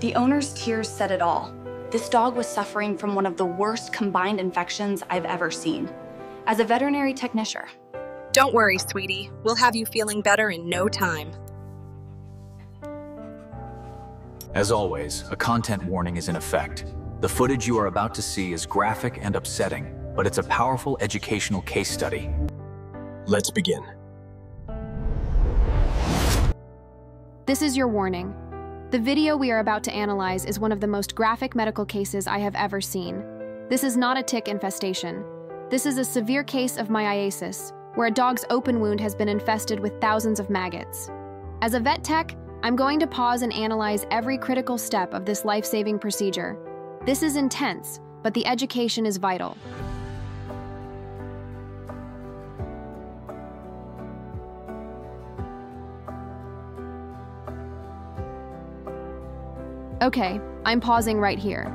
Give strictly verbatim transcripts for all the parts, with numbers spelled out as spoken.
The owner's tears said it all. This dog was suffering from one of the worst combined infections I've ever seen. As a veterinary technician. Don't worry, sweetie. We'll have you feeling better in no time. As always, a content warning is in effect. The footage you are about to see is graphic and upsetting, but it's a powerful educational case study. Let's begin. This is your warning. The video we are about to analyze is one of the most graphic medical cases I have ever seen. This is not a tick infestation. This is a severe case of myiasis, where a dog's open wound has been infested with thousands of maggots. As a vet tech, I'm going to pause and analyze every critical step of this life-saving procedure. This is intense, but the education is vital. Okay, I'm pausing right here.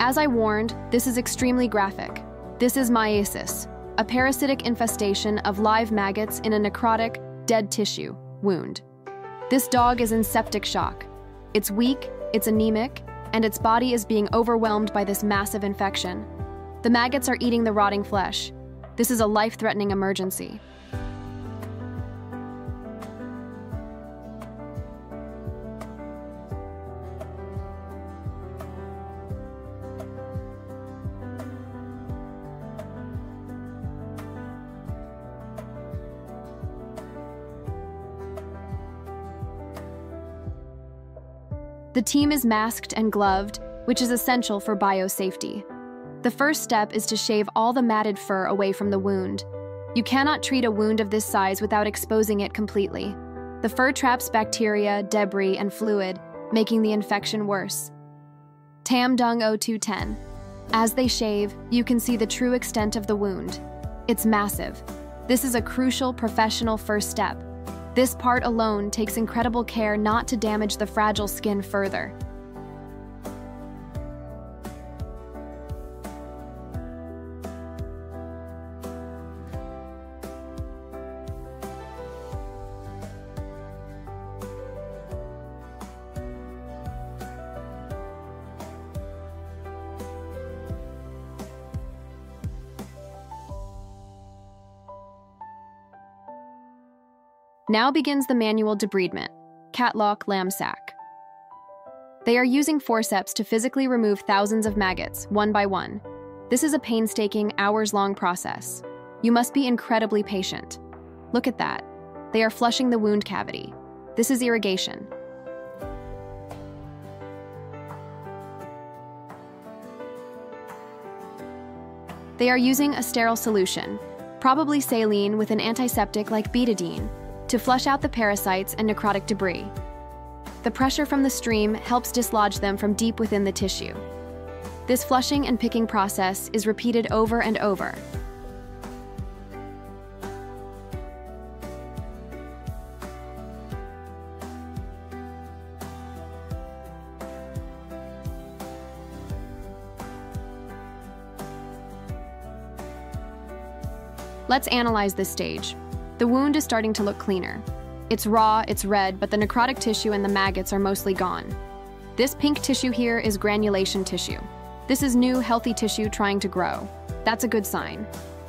As I warned, this is extremely graphic. This is myiasis, a parasitic infestation of live maggots in a necrotic, dead tissue wound. This dog is in septic shock. It's weak, it's anemic, and its body is being overwhelmed by this massive infection. The maggots are eating the rotting flesh. This is a life-threatening emergency. The team is masked and gloved, which is essential for biosafety. The first step is to shave all the matted fur away from the wound. You cannot treat a wound of this size without exposing it completely. The fur traps bacteria, debris, and fluid, making the infection worse. Tam Dung zero two one zero. As they shave, you can see the true extent of the wound. It's massive. This is a crucial professional first step. This part alone takes incredible care not to damage the fragile skin further. Now begins the manual debridement, catlock lamb sack. They are using forceps to physically remove thousands of maggots, one by one. This is a painstaking, hours-long process. You must be incredibly patient. Look at that. They are flushing the wound cavity. This is irrigation. They are using a sterile solution, probably saline with an antiseptic like betadine, to flush out the parasites and necrotic debris. The pressure from the stream helps dislodge them from deep within the tissue. This flushing and picking process is repeated over and over. Let's analyze this stage. The wound is starting to look cleaner. It's raw, it's red, but the necrotic tissue and the maggots are mostly gone. This pink tissue here is granulation tissue. This is new, healthy tissue trying to grow. That's a good sign.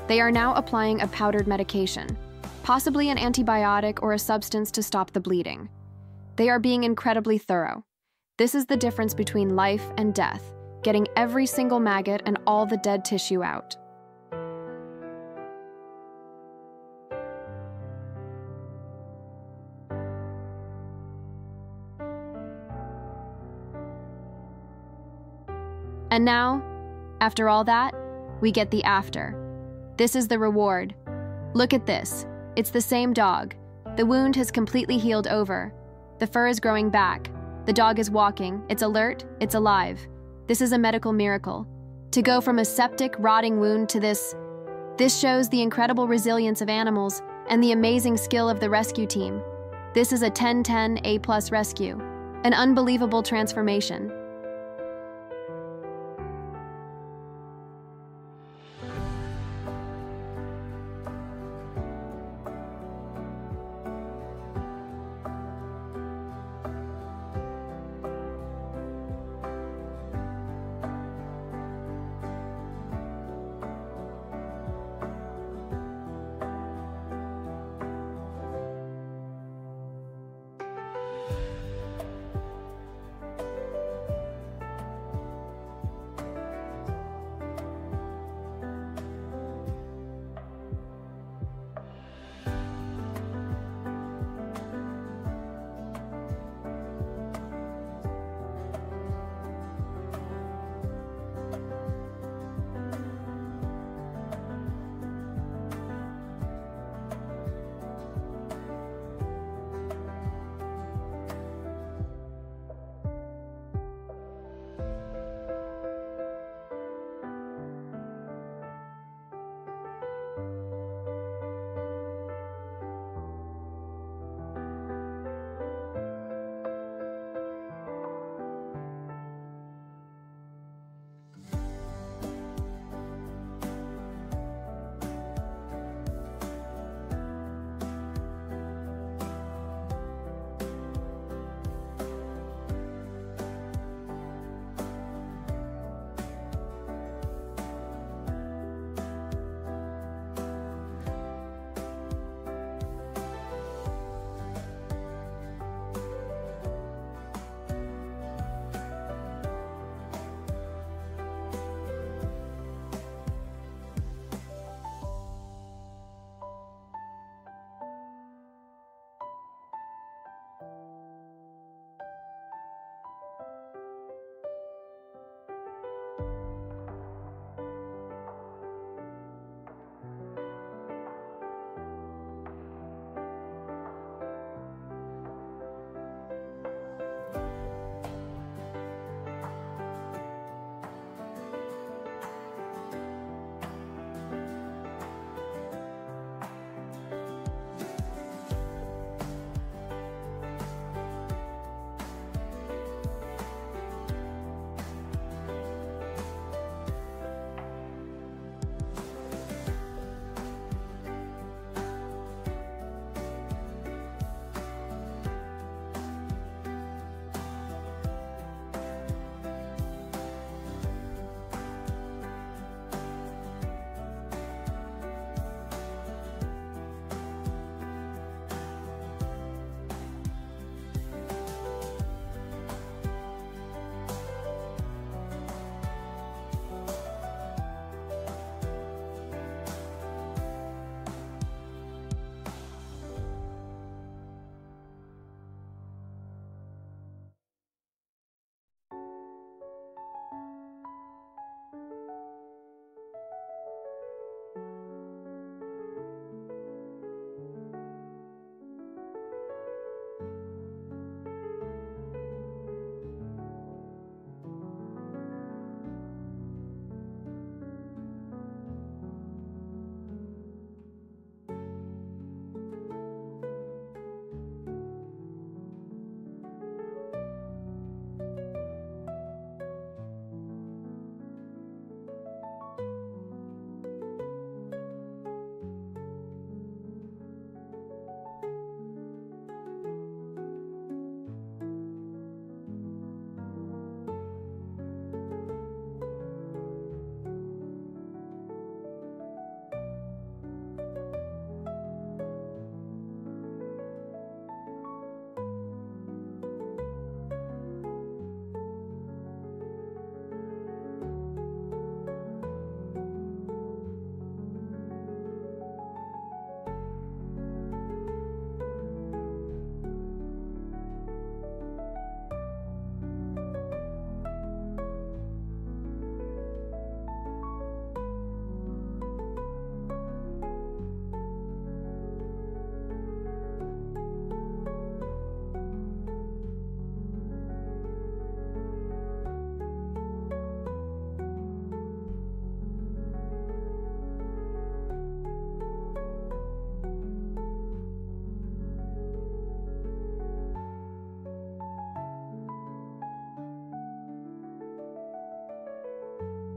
They are now applying a powdered medication, possibly an antibiotic or a substance to stop the bleeding. They are being incredibly thorough. This is the difference between life and death, getting every single maggot and all the dead tissue out. And now, after all that, we get the after. This is the reward. Look at this. It's the same dog. The wound has completely healed over. The fur is growing back. The dog is walking. It's alert. It's alive. This is a medical miracle. To go from a septic, rotting wound to this, this shows the incredible resilience of animals and the amazing skill of the rescue team. This is a ten ten A plus rescue, an unbelievable transformation.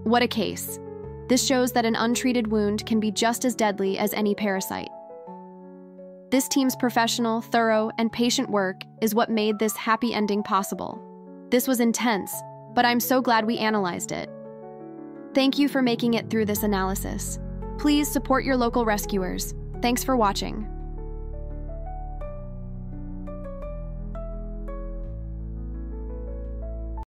What a case. This shows that an untreated wound can be just as deadly as any parasite. This team's professional, thorough, and patient work is what made this happy ending possible. This was intense, but I'm so glad we analyzed it. Thank you for making it through this analysis. Please support your local rescuers. Thanks for watching.